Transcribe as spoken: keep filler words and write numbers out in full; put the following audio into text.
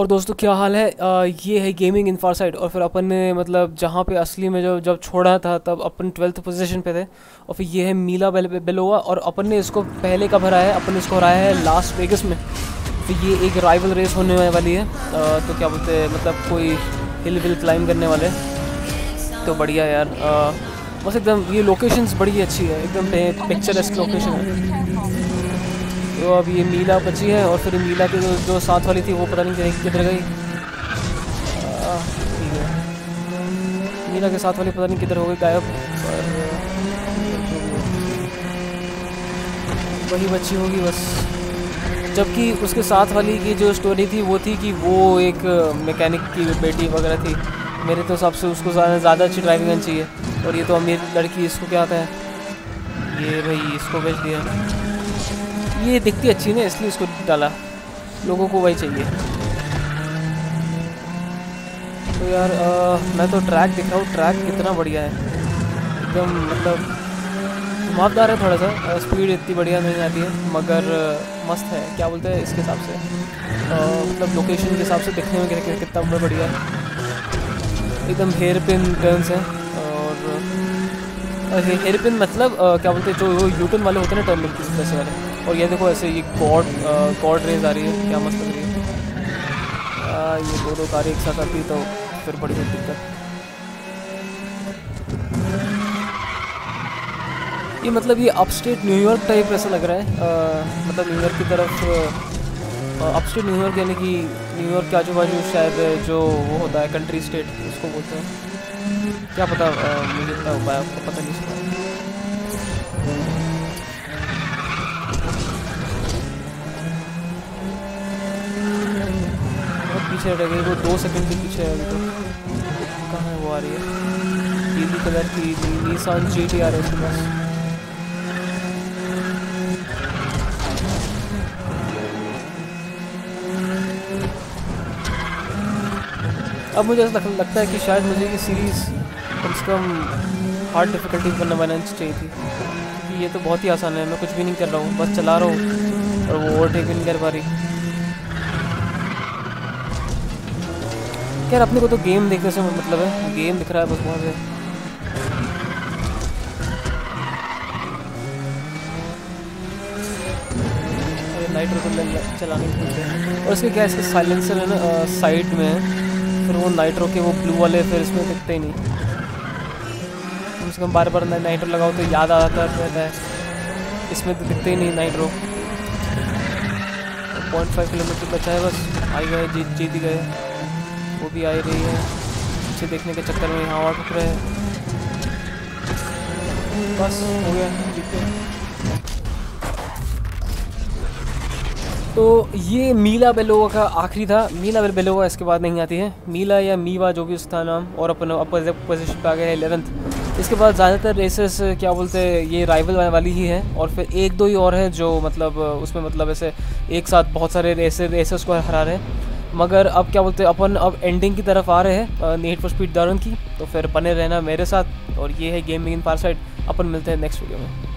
और दोस्तों क्या हाल है, आ, ये है गेमिंग इन फारसाइड। और फिर अपन ने मतलब जहाँ पे असली में जो जब छोड़ा था तब अपन ट्वेल्थ पोजीशन पे थे। और फिर ये है मीला बेलोवा और अपन ने इसको पहले का भरा है, अपन इसको हराया है लास वेगस में। तो ये एक राइवल रेस होने वाली है, आ, तो क्या बोलते हैं मतलब कोई हिल विल क्लाइम करने वाले। तो बढ़िया यार, आ, बस एकदम ये लोकेशंस बड़ी अच्छी है, एकदम पिक्चरस्क लोकेशन है। तो अब ये मीला बची है और फिर मीला की जो जो साथ वाली थी वो पता नहीं किधर गई। आ, मीला के साथ वाली पता नहीं किधर हो गई, गायब। वही बची होगी बस, जबकि उसके साथ वाली की जो स्टोरी थी वो थी कि वो एक मैकेनिक की बेटी वगैरह थी। मेरे तो हिसाब से उसको ज़्यादा अच्छी ड्राइविंग आनी चाहिए। और ये तो अमीर लड़की, इसको क्या आता है, ये भाई इसको बेच दिया। ये दिखती अच्छी ना इसलिए इसको डाला, लोगों को वही चाहिए। तो यार आ, मैं तो ट्रैक दिख रहा हूँ, ट्रैक कितना बढ़िया है एकदम, मतलब घुमावदार है। थोड़ा सा स्पीड इतनी बढ़िया नहीं आती है मगर मस्त है, क्या बोलते हैं इसके हिसाब से, आ, मतलब लोकेशन के हिसाब से दिखने में कि, कि, कितना बढ़िया है। एकदम हेयर पिन टर्न्स है, और हेयर पिन मतलब आ, क्या बोलते हैं जो यूटर्न वाले होते हैं ना, टर्न मिलते वैसे वाले। और ये देखो ऐसे ये कॉर्ड कॉर्ड रेस आ रही है, क्या मस्त लग रही है। आ, ये दो दो कार एक साथ आती तो फिर बड़ी दिक्कत। ये मतलब ये अपस्टेट न्यूयॉर्क टाइप ऐसा लग रहा है, आ, मतलब न्यूयॉर्क की तरफ, अपस्टेट न्यूयॉर्क यानी कि न्यूयॉर्क के आजू बाजू शायद जो वो होता है कंट्री स्टेट उसको बोलते हैं, क्या पता, आ, मुझे इतना उपाय आपको पता नहीं चला। पीछे रह गई वो, दो सेकंड के पीछे है अभी तो। कहाँ है वो, आ रही है पीली कलर की निसान जीटी आ रही है बस। अब मुझे ऐसा लगता है कि शायद मुझे ये सीरीज़ कम से कम हार्ड डिफिकल्टी पर बनानी चाहिए थी, क्योंकि ये तो बहुत ही आसान है। मैं कुछ भी नहीं कर रहा हूँ, बस चला रहा हूँ और वो ओवरटेक भी नहीं कर पा रही। यार अपने को तो गेम देखने से मतलब है, गेम दिख रहा है बस वहाँ से। लाइट रोक चलाने के, और इसके क्या इसके साइलेंसर है ना साइड में है, फिर वो लाइट रोक के वो ब्लू वाले फिर इसमें दिखते ही नहीं। कम से कम बार बार नाइट रोक लगाओ तो याद आता रहता है, इसमें तो दिखते ही नहीं नाइट रोक। पॉइंट फाइव किलोमीटर बचा है बस, आई गए जीत जीत ही गए। वो भी आ रही है पीछे देखने के चक्कर में, यहाँ और ठुक रहे हैं, बस हो गया जीते। तो ये मीला बेलोवा का आखिरी था, मीला बेलोवा इसके बाद नहीं आती है, मीला या मीवा जो भी उसका नाम। और अपन अपर पोजिशन पे आ गए हैं इलेवंथ। इसके बाद ज़्यादातर रेसेस क्या बोलते हैं ये राइवल वाली ही है, और फिर एक दो ही और हैं जो मतलब उसमें मतलब ऐसे एक साथ बहुत सारे रेसे रेसेस को हरा रहे हैं। मगर अब क्या बोलते हैं अपन अब एंडिंग की तरफ आ रहे हैं Need for Speed The Run की। तो फिर बने रहना मेरे साथ, और ये है गेमिंग इन फारसाइड। अपन मिलते हैं नेक्स्ट वीडियो में।